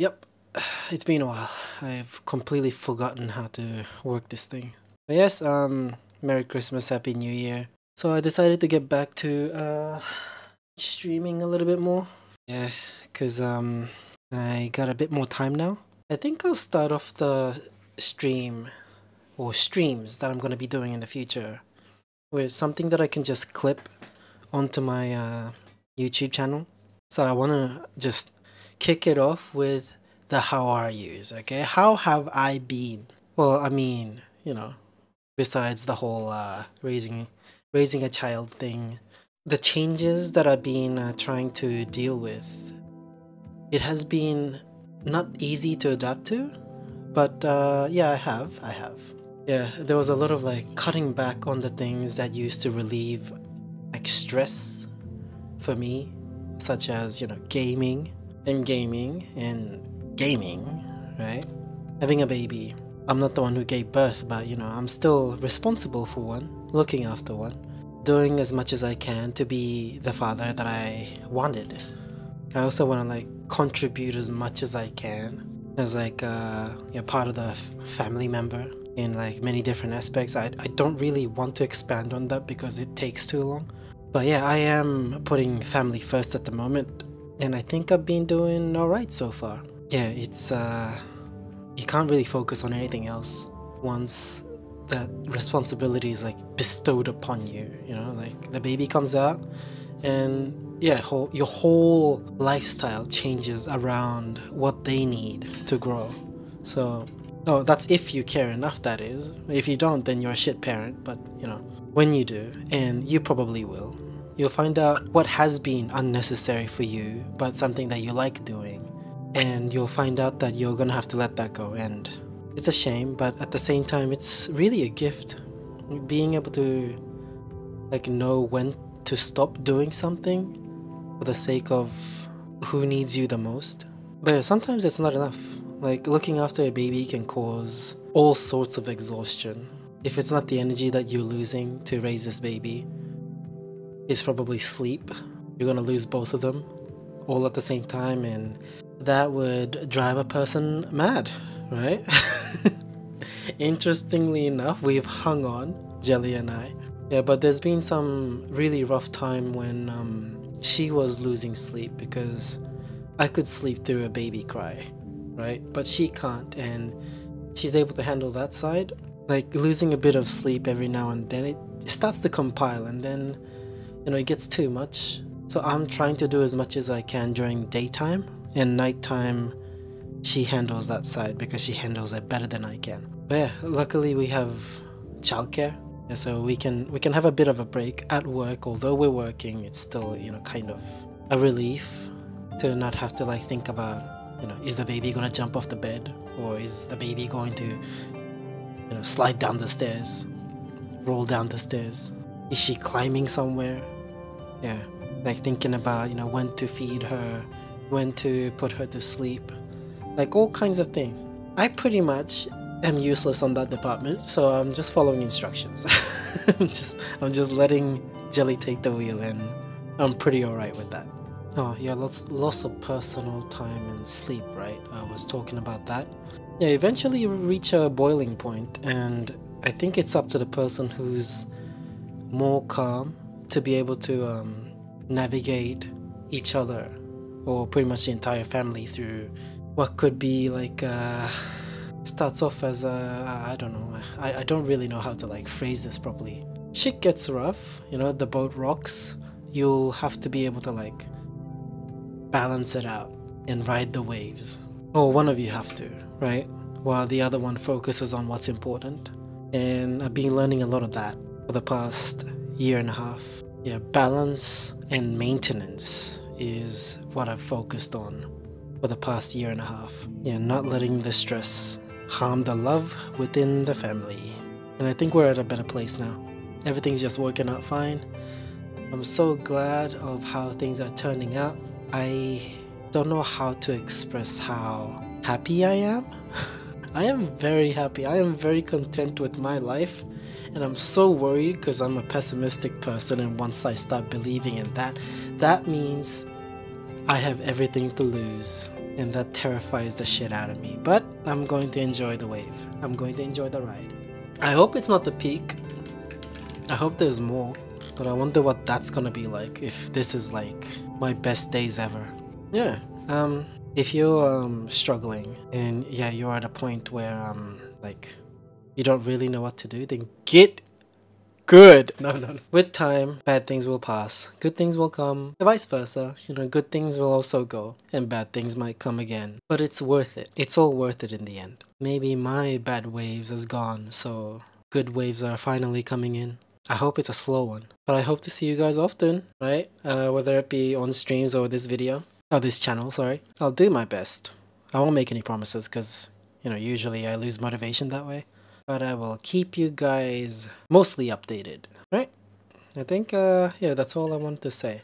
Yep, it's been a while. I've completely forgotten how to work this thing. But yes, Merry Christmas, Happy New Year. So I decided to get back to streaming a little bit more. Yeah, because I got a bit more time now. I think I'll start off the stream or streams that I'm going to be doing in the future with something that I can just clip onto my YouTube channel. So I want to just kick it off with the how are yous, okay? How have I been? Well, I mean, you know, besides the whole raising a child thing, the changes that I've been trying to deal with, it has been not easy to adapt to, but yeah, I have. Yeah, there was a lot of like cutting back on the things that used to relieve like stress for me, such as, you know, gaming, right? Having a baby. I'm not the one who gave birth, but you know, I'm still responsible for one, looking after one, doing as much as I can to be the father that I wanted. I also want to like contribute as much as I can as like you know, part of the family member in like many different aspects. I don't really want to expand on that because it takes too long. But yeah, I am putting family first at the moment, and I think I've been doing alright so far. Yeah, it's you can't really focus on anything else once that responsibility is like bestowed upon you, you know, like the baby comes out and yeah, your whole lifestyle changes around what they need to grow. So, oh, that's if you care enough, that is. If you don't, then you're a shit parent, but you know, when you do, and you probably will, you'll find out what has been unnecessary for you, but something that you like doing, and you'll find out that you're gonna have to let that go, and it's a shame, but at the same time, it's really a gift. Being able to like know when to stop doing something for the sake of who needs you the most. But yeah, sometimes it's not enough. Like looking after a baby can cause all sorts of exhaustion. If it's not the energy that you're losing to raise this baby, it's probably sleep. You're gonna lose both of them all at the same time, and that would drive a person mad, right? Interestingly enough, we've hung on, Jelly and I. Yeah, but there's been some really rough time when she was losing sleep, because I could sleep through a baby cry, right? But she can't, and she's able to handle that side. Like losing a bit of sleep every now and then, it starts to compile, and then, you know, it gets too much. So I'm trying to do as much as I can during daytime, and nighttime she handles that side because she handles it better than I can. But yeah, luckily we have childcare, yeah, so we can have a bit of a break at work. Although we're working, it's still, you know, kind of a relief to not have to like think about, you know, is the baby gonna jump off the bed, or is the baby going to, you know, slide down the stairs, roll down the stairs, is she climbing somewhere? Yeah, like thinking about, you know, when to feed her, when to put her to sleep, like all kinds of things. I pretty much am useless on that department, so I'm just following instructions. I'm just letting Jelly take the wheel, and I'm pretty alright with that. Oh yeah, lots of personal time and sleep, right? I was talking about that. Yeah, eventually you reach a boiling point, and I think it's up to the person who's more calm to be able to navigate each other, or pretty much the entire family, through what could be like starts off as a, I don't know, I don't really know how to like phrase this properly. Shit gets rough, you know, the boat rocks. You'll have to be able to like balance it out and ride the waves, or one of you have to, right, while the other one focuses on what's important. And I've been learning a lot of that for the past year and a half. Yeah, balance and maintenance is what I've focused on for the past year and a half. Yeah, not letting the stress harm the love within the family. And I think we're at a better place now. Everything's just working out fine. I'm so glad of how things are turning out. I don't know how to express how happy I am. I am very happy. I am very content with my life. And I'm so worried because I'm a pessimistic person, and once I start believing in that, that means I have everything to lose. and that terrifies the shit out of me. But I'm going to enjoy the wave. I'm going to enjoy the ride. I hope it's not the peak. I hope there's more, but I wonder what that's gonna be like, if this is like my best days ever. Yeah, if you're struggling and yeah, you're at a point where like you don't really know what to do, then get good. No. With time, bad things will pass, good things will come, and vice versa. You know, good things will also go, and bad things might come again. But it's worth it. It's all worth it in the end. Maybe my bad waves is gone, so good waves are finally coming in. I hope it's a slow one. But I hope to see you guys often, right? Whether it be on streams or this video. Or this channel, sorry. I'll do my best. I won't make any promises because, you know, usually I lose motivation that way. But I will keep you guys mostly updated, right? I think, yeah, that's all I wanted to say.